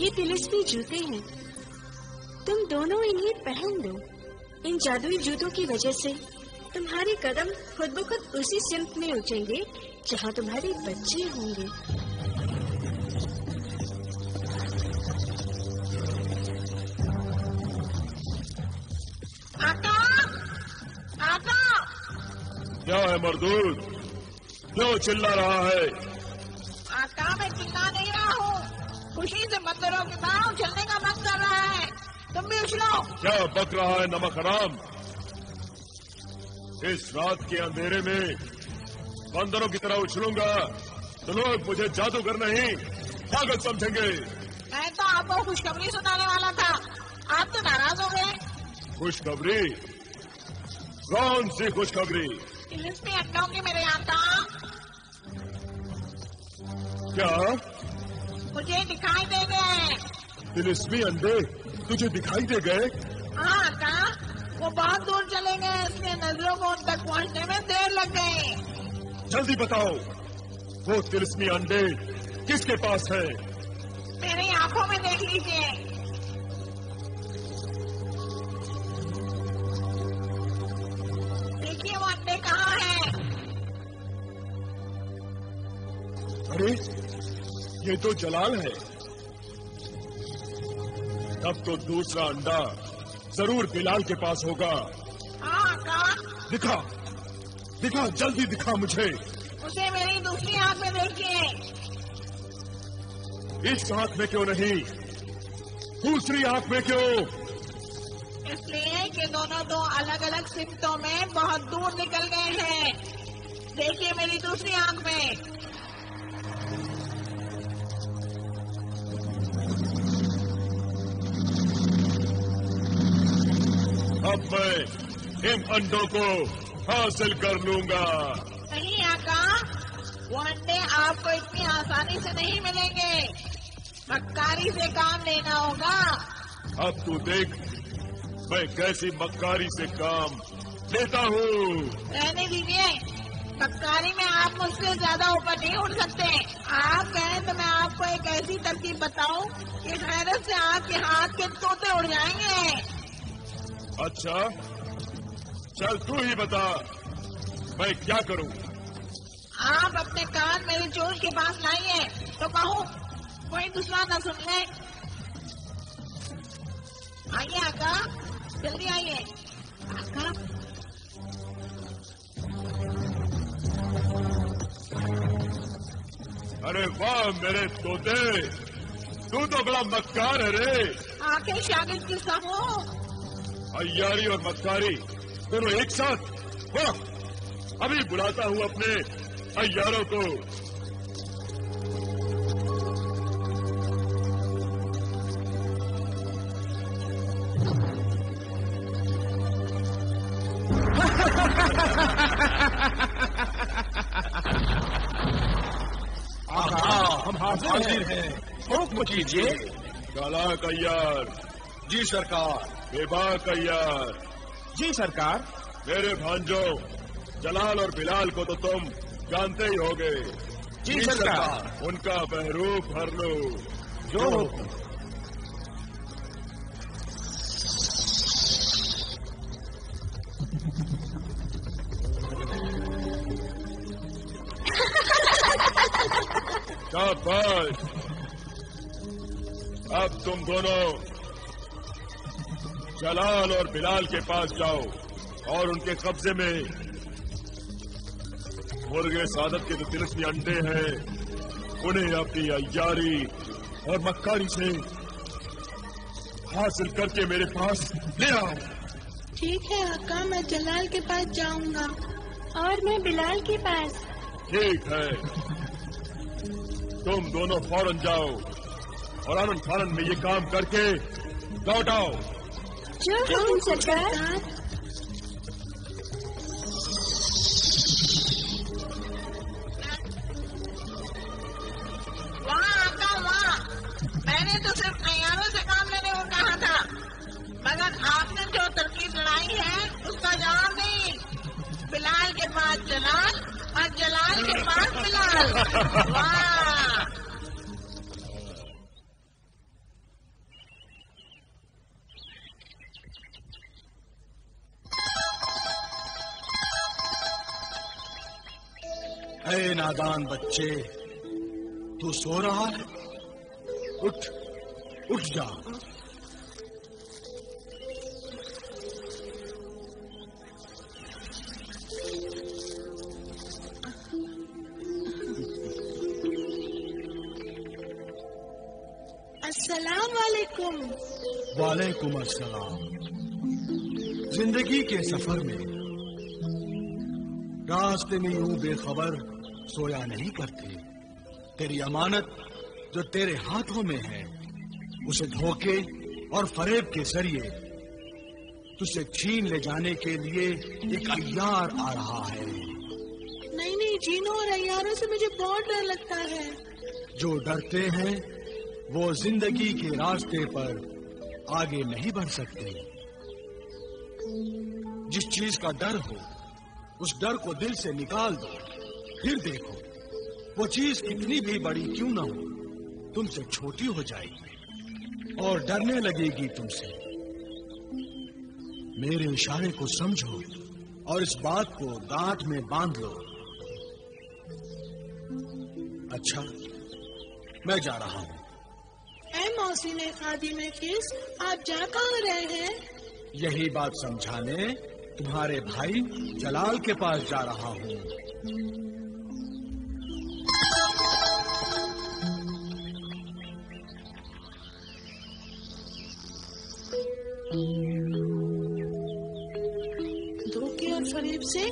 ये तिलिस्मी जूते हैं, तुम दोनों इन्हें पहन दो। इन जादुई जूतों की वजह से तुम्हारे कदम खुद ब खुद उसी सिमत में उठेंगे जहाँ तुम्हारे बच्चे होंगे। आका, आका! क्या है मरदूद, क्यों चिल्ला रहा है? आका, मैं चिल्ला नहीं रहा हूँ, खुशी से मंदिरों के भाव चलने का मन कर रहा है, तुम भी उछलो। क्या बक रहा है नमक हराम? इस रात के अंधेरे में बंदरों की तरह उछलूंगा तो लोग मुझे जादूगर नहीं पागल समझेंगे। मैं तो आपको खुशखबरी सुनाने वाला था, आप तो नाराज हो गए। खुशखबरी? कौन सी खुशखबरी? तिलिस्मी अंडों की मेरे आका। क्या मुझे दिखाई दे गए? तिलिस्मी अंडे तुझे दिखाई दे गए? हाँ आका, वो बहुत दूर चले गए, इसलिए नजरों को उन तक पहुँचने में देर लग गई। जल्दी बताओ, वो तिलिस्मी अंडे किसके पास है? मेरी आंखों में देख लीजिए। देखिए वो अंडे कहाँ है। अरे ये तो जलाल है, तब तो दूसरा अंडा जरूर बिलाल के पास होगा। हाँ आका, दिखा दिखा, जल्दी दिखा मुझे। उसे मेरी दूसरी आंख में देखिए। इस आंख में क्यों नहीं, दूसरी आंख में क्यों? इसलिए कि दोनों दो अलग अलग सिमतों में बहुत दूर निकल गए हैं। देखिए मेरी दूसरी आंख में। अब मैं इन अंडों को हासिल कर लूंगा। नहीं आका, वो अंडे आपको इतनी आसानी से नहीं मिलेंगे, मक्कारी से काम लेना होगा। अब तू देख मैं कैसी मक्कारी से काम लेता हूँ। रहने दीजिए, मक्कारी में आप मुझसे ज्यादा ऊपर नहीं उठ सकते। आप कहें तो मैं आपको एक ऐसी तरकीब बताऊँ कि हैरत से आपके हाथ के तोते उड़ जाएंगे। अच्छा चल, तू ही बता मैं क्या करूं? आप अपने कान मेरे चोर के पास लाइए तो कहूं कोई दूसरा न सुन ले। आइए आका, जल्दी आइए आका। अरे वाह मेरे तोते, तू तो बड़ा मक्कार है रे। आके शागिर्द किस्सा हो, अय्यारी और मक्कारी दोनों एक साथ। वाह, अभी बुलाता हूँ अपने अय्यारों को। हम हाजिर हैं, हुक्म कीजिए। चालाक अय्यार। जी सरकार। बेबाक अय्यार। जी सरकार। मेरे भांजो जलाल और बिलाल को तो तुम जानते ही होगे। जी सरकार। उनका बहरूप भर लो। जो शाबाश, अब तुम दोनों जलाल और बिलाल के पास जाओ और उनके कब्जे में मुर्गे सादत के जो तिलिस्मी अंडे हैं उन्हें अपनी अय्यारी और मक्कारी से हासिल करके मेरे पास ले आओ। ठीक है आका, मैं जलाल के पास जाऊंगा और मैं बिलाल के पास। ठीक है, तुम दोनों फौरन जाओ और आनन फानन में ये काम करके लौट आओ। जो सरकार। वाह आका वाह, मैंने तो सिर्फ अय्यारों से काम लेने को कहा था, मगर आपने जो तरकीब लाई है उसका जवाब नहीं। बिलाल के पास जलाल और जलाल के पास बिलाल। वाह। हाय नादान बच्चे, तू सो रहा है? उठ, उठ जा। अस्सलामुअलैकुम। वालेकुम अस्सलाम। जिंदगी के सफर में रास्ते में यूं बेखबर सोया नहीं करते। तेरी अमानत जो तेरे हाथों में है, उसे धोखे और फरेब के जरिए तुझे छीन ले जाने के लिए एक अय्यार आ रहा है। नहीं नहीं, जीनों और अय्यारों से मुझे बहुत डर लगता है। जो डरते हैं वो जिंदगी के रास्ते पर आगे नहीं बढ़ सकते। जिस चीज का डर हो, उस डर को दिल से निकाल दो, फिर देखो वो चीज कितनी भी बड़ी क्यों ना हो, तुमसे छोटी हो जाएगी और डरने लगेगी तुमसे। मेरे इशारे को समझो और इस बात को गांठ में बांध लो। अच्छा, मैं जा रहा हूँ। ऐ मौसीने खादिमे किस, आप जा कहाँ रहे हैं? यही बात समझाने तुम्हारे भाई जलाल के पास जा रहा हूँ। धोखे और फरेब से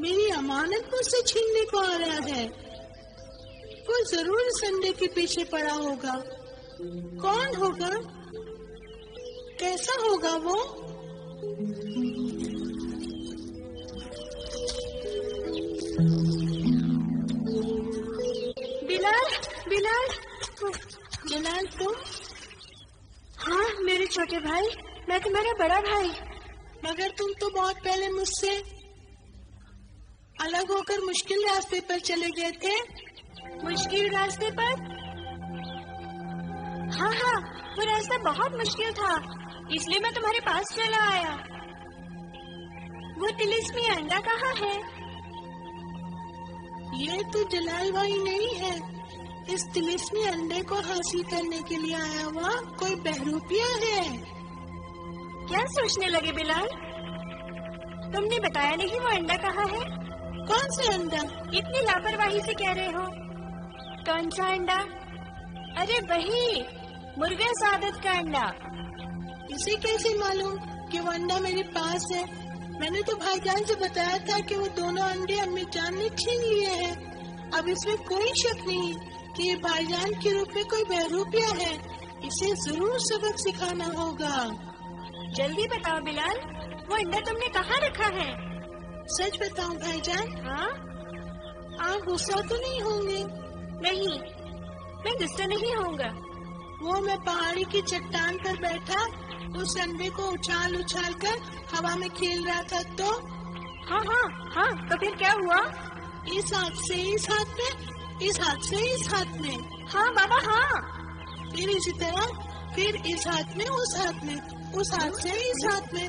मेरी अमानत मुझसे छीनने को आ रहा है। वो जरूर संडे के पीछे पड़ा होगा। कौन होगा? कैसा होगा वो? बिलाल, बिलाल, बिलाल तुम? हाँ मेरे छोटे भाई, मैं तुम्हारा बड़ा भाई। मगर तुम तो बहुत पहले मुझसे अलग होकर मुश्किल रास्ते पर चले गए थे। मुश्किल रास्ते पर? हाँ हाँ, वो रास्ता बहुत मुश्किल था, इसलिए मैं तुम्हारे पास चला आया। वो तिलिस्मी अंडा कहाँ है? ये तो जलाल भाई नहीं है। इस तिलिस्मी अंडे को हासिल करने के लिए आया हुआ कोई बहरूपिया है। क्या सोचने लगे बिलाल? तुमने बताया नहीं वो अंडा कहाँ है। कौन सा अंडा? इतनी लापरवाही से कह रहे हो। कौन सा अंडा? अरे वही मुर्गे सादत का अंडा। इसे कैसे मालूम कि वो अंडा मेरे पास है? मैंने तो भाईजान से बताया था कि वो दोनों अंडे अम्मी जान ने छीन लिए हैं। अब इसमें कोई शक नहीं कि ये भाईजान के रूप में कोई बहरूपिया है। इसे जरूर सबक सिखाना होगा। जल्दी बताओ बिलाल, वो अंडा तुमने कहाँ रखा है? सच बताओ भाईजान? हाँ। आप गुस्सा तो नहीं होंगे? नहीं, मैं गुस्सा नहीं होऊंगा। वो मैं पहाड़ी की चट्टान पर बैठा उस अंडे को उछाल उछाल कर हवा में खेल रहा था तो। हाँ हाँ हाँ, तो फिर क्या हुआ? इस हाथ से इस हाथ में, इस हाथ से इस हाथ में। हाँ बाबा हाँ। फिर इसी तरह, फिर इस हाथ में उस हाथ में, उस हाथ से इस हाथ में,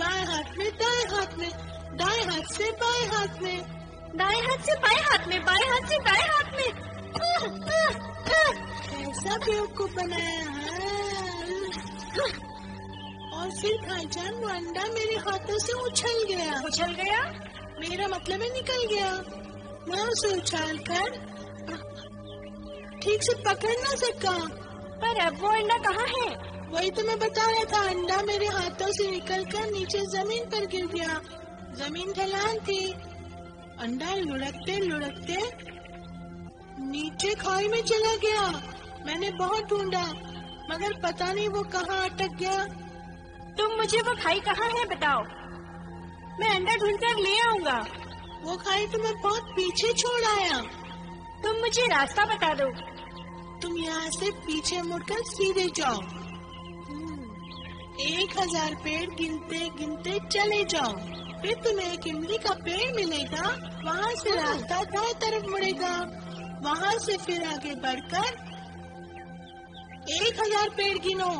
दाएं हाथ में दाएं हाथ में, दाएं हाथ से बाएं हाथ में, दाएं हाथ से बाएं हाथ में, बाएं हाथ से दाएं हाथ में। ऐसा बेवकूफ बनाया है। और फिर भाईजान वो अंडा मेरे हाथों से उछल गया। उछल गया मेरा मतलब है निकल गया। मैं उसे उछाल कर ठीक से पकड़ ना सका। पर अब वो अंडा कहाँ है? वही तो मैं बता रहा था, अंडा मेरे हाथों से निकलकर नीचे जमीन पर गिर गया। जमीन ढलान थी। अंडा लुढ़कते लुढ़कते नीचे खाई में चला गया। मैंने बहुत ढूंढा मगर पता नहीं वो कहाँ अटक गया। तुम मुझे वो खाई कहाँ है बताओ, मैं अंडा ढूंढकर ले आऊंगा। वो खाई तो मैं बहुत पीछे छोड़ आया। तुम मुझे रास्ता बता दो। तुम यहाँ से पीछे मुड़कर सीधे जाओ। 1000 पेड़ गिनते गिनते चले जाओ, फिर तुम्हें एक इमली का पेड़ मिलेगा। वहाँ से रास्ता दाएं तरफ मुड़ेगा। वहाँ से फिर आगे बढ़कर 1000 पेड़ गिनो।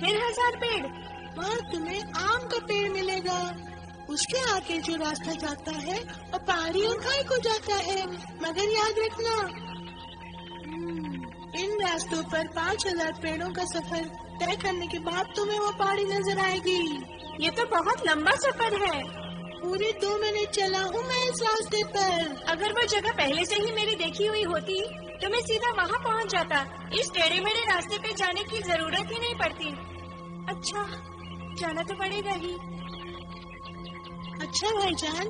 फिर 1000 पेड़। वहाँ तुम्हें आम का पेड़ मिलेगा। उसके आगे जो रास्ता जाता है और पहाड़ी और खाई को जाता है। मगर याद रखना, इन रास्तों पर 5000 पेड़ों का सफर तय करने के बाद तुम्हें वो पहाड़ी नजर आएगी। ये तो बहुत लंबा सफर है। पूरे 2 महीने चला हूँ मैं इस रास्ते पर। अगर वो जगह पहले से ही मेरी देखी हुई होती तो मैं सीधा वहाँ पहुँच जाता। इस टेढ़े मेढ़े रास्ते पे जाने की जरूरत ही नहीं पड़ती। अच्छा, जाना तो पड़ेगा ही। अच्छा भाईजान,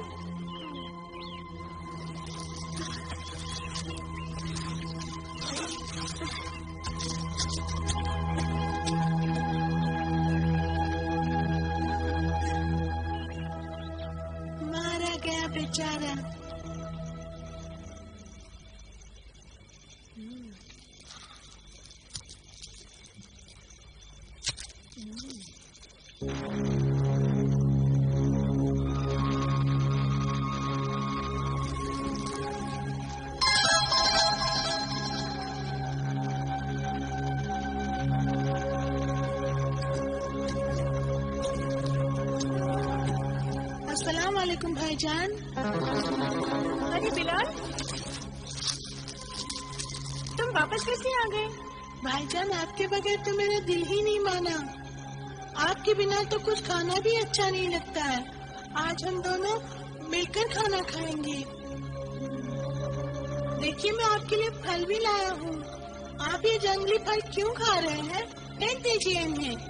मारा गया बेचारा। अस्सलामुअलैकुम भाईजान। अरे बिलाल, तुम वापस कैसे आ गए? भाईजान, आपके बगैर तो मेरा दिल ही नहीं माना। आपके बिना तो कुछ खाना भी अच्छा नहीं लगता है। आज हम दोनों मिलकर खाना खाएंगे। देखिए, मैं आपके लिए फल भी लाया हूँ। आप ये जंगली फल क्यों खा रहे हैं? फेंक दीजिए इन्हें।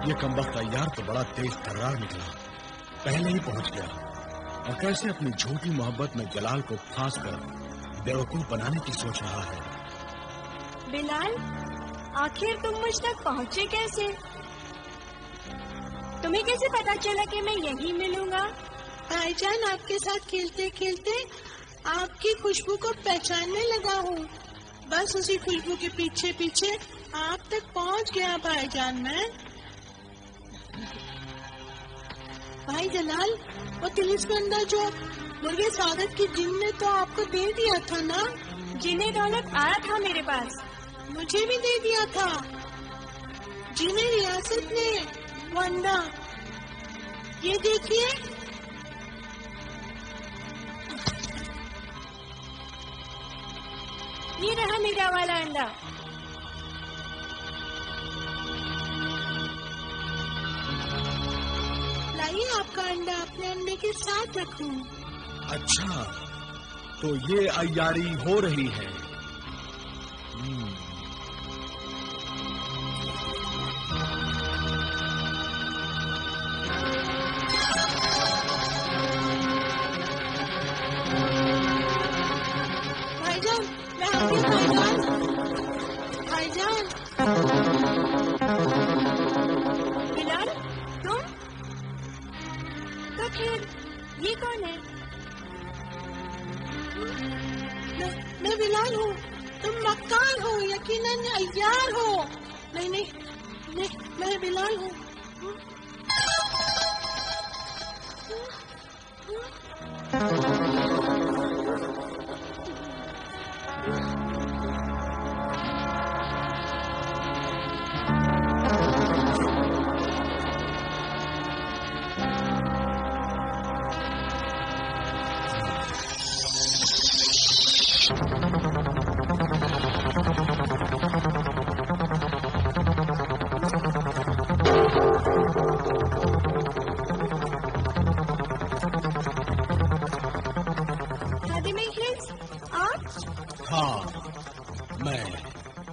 ये कमबख्त अय्यार तो बड़ा तेज तर्रार निकला, पहले ही पहुंच गया। और कैसे अपनी झूठी मोहब्बत में जलाल को फांस कर बेवकूफ बनाने की सोच रहा है। बिलाल, आखिर तुम मुझ तक पहुंचे कैसे? तुम्हें कैसे पता चला कि मैं यहीं मिलूंगा? भाईजान, आपके साथ खेलते खेलते आपकी खुशबू को पहचानने लगा हूँ। बस उसी खुशबू के पीछे पीछे आप तक पहुँच गया भाईजान मैं। भाई जलाल, वो तिलिस्मंदा जो मुर्गे स्वागत की जिन ने तो आपको दे दिया था ना? जिन्हें दौलत आया था मेरे पास, मुझे भी दे दिया था। जिन्हें रियासत ने वंदा, ये देखिए। ये रहा मेरा वाला अंडा। लाइए आपका अंडा, अपने अंडे के साथ रखूं। अच्छा, तो ये अय्यारी हो रही है। ये कौन है? मैं बिलाल हूँ। तुम मक्कार हो, यकीनन अय्यार हो। नहीं, मैं बिलाल हूँ।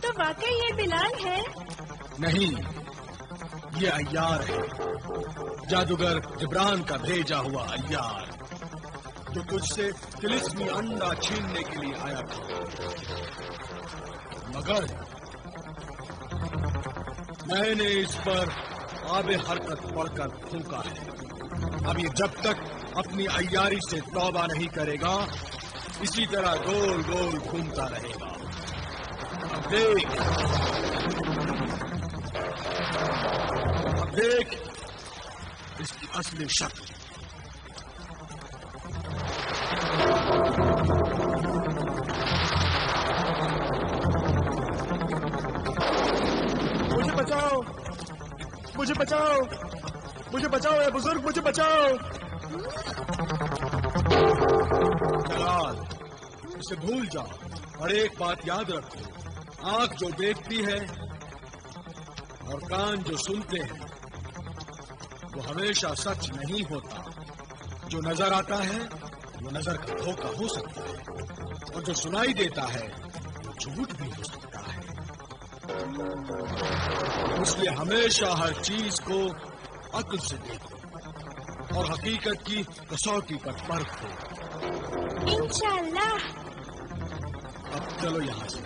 तो वाकई ये बिलाल है? नहीं, ये अय्यार है, जादूगर जिब्रान का भेजा हुआ अय्यार, जो तुझसे तिलिस्मी अंडा छीनने के लिए आया था। मगर मैंने इस पर आबे हरकत पड़कर फूंका है। अब ये जब तक अपनी अय्यारी से तौबा नहीं करेगा, इसी तरह गोल गोल घूमता रहेगा। अब देख, इसकी असली शक्ल। मुझे बचाओ, मुझे बचाओ, मुझे बचाओ ए बुजुर्ग, मुझे बचाओ। दलाल, इसे भूल जाओ और एक बात याद रखो, आंख जो देखती है और कान जो सुनते हैं वो हमेशा सच नहीं होता। जो नजर आता है वो नजर का धोखा हो सकता है और जो सुनाई देता है वो झूठ भी हो सकता है। इसलिए हमेशा हर चीज को अक्ल से देखो और हकीकत की कसौटी पर परखो। इंशाल्लाह। अब चलो यहाँ से।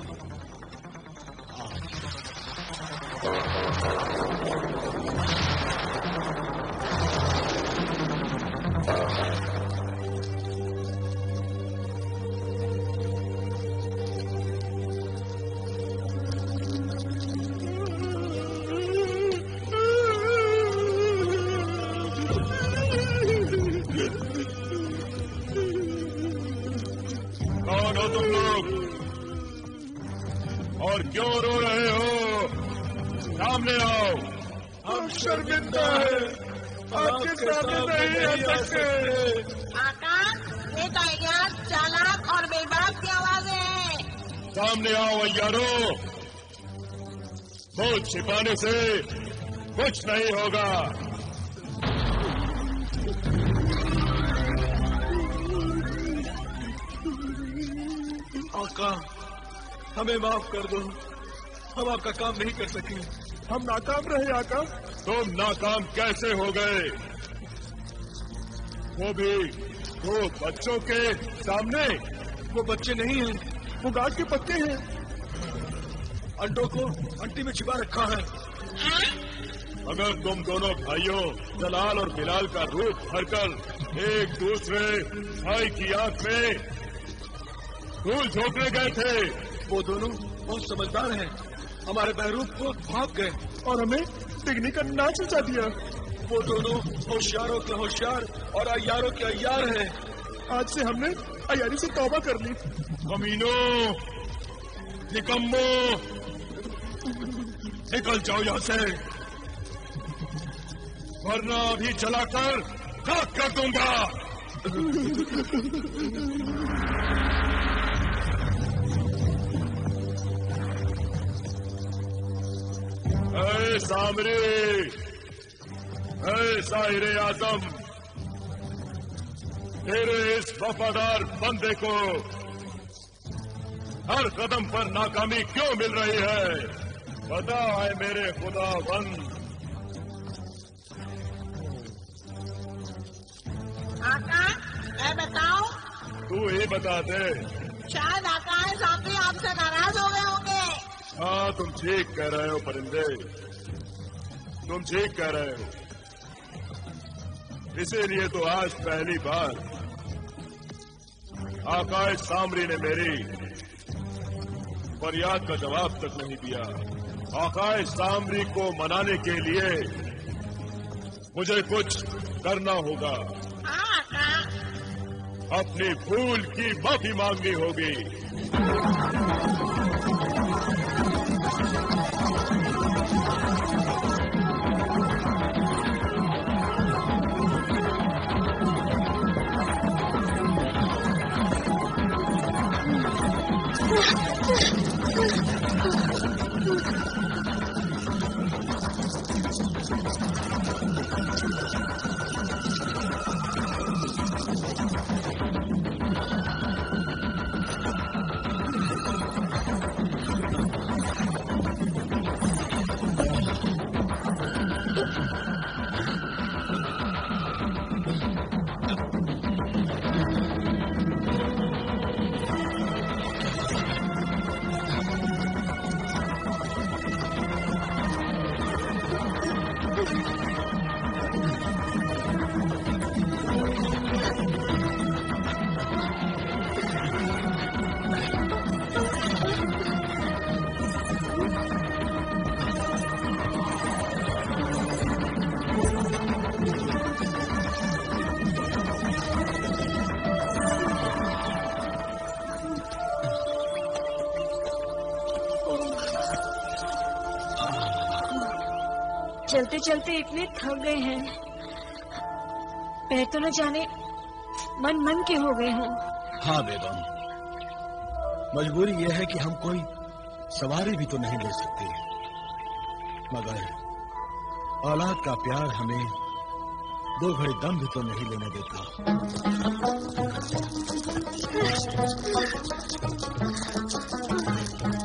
छिपाने से कुछ नहीं होगा। आका, हमें माफ कर दो, हम आपका काम नहीं कर सके, हम नाकाम रहे। आका, तुम नाकाम कैसे हो गए, वो भी दो बच्चों के सामने? वो बच्चे नहीं हैं, वो गांठ के पत्ते हैं। अंडों को अंटी में छिपा रखा है। अगर तुम दोनों भाइयों दलाल और बिलाल का रूप भरकर एक दूसरे भाई की आंख में फूल झोंकने गए थे। वो दोनों बहुत समझदार हैं, हमारे बहरूप को भाग गए और हमें टिकने का नाच नचा दिया। वो दोनों होशियारों के होशियार और अयारों के अयार हैं। आज से हमने अयारी से तौबा कर ली। अमीनों, निकम्मो, निकल जाओ यहाँ से, वरना अभी चलाकर खाक कर दूंगा। ऐ सामरी, ऐ साहिरे आजम, तेरे इस वफादार बंदे को हर कदम पर नाकामी क्यों मिल रही है? पता है मेरे खुदावंद। आका, मैं बताऊं? तू ही बता दे। शायद आका सामने आपसे नाराज हो गए होंगे। हाँ, तुम ठीक कह रहे हो परिंदे, तुम ठीक कह रहे हो। इसीलिए तो आज पहली बार आका सामरी ने मेरी फरियाद का जवाब तक नहीं दिया। आकाए सामरी को मनाने के लिए मुझे कुछ करना होगा। अपनी भूल की माफी मांगनी होगी। चलते चलते इतने थक गए हैं, पैर तो न जाने मन मन के हो गए हों। हाँ बेगम, मजबूरी यह है कि हम कोई सवारी भी तो नहीं ले सकते, मगर औलाद का प्यार हमें दो घड़ी दम भी तो नहीं लेने देता।